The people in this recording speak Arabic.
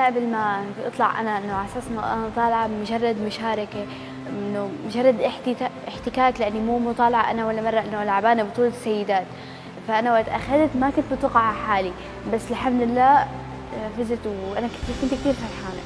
انا قبل ما اطلع انا انه على اساس انه انا طالعه مجرد مشاركه، انه مجرد احتكاك، لاني مو مطالعه انا ولا مره انه لعبانه بطوله سيدات. فانا وقت اخذت ما كنت متوقعه حالي، بس الحمد لله فزت وانا كنت كثير فرحانه.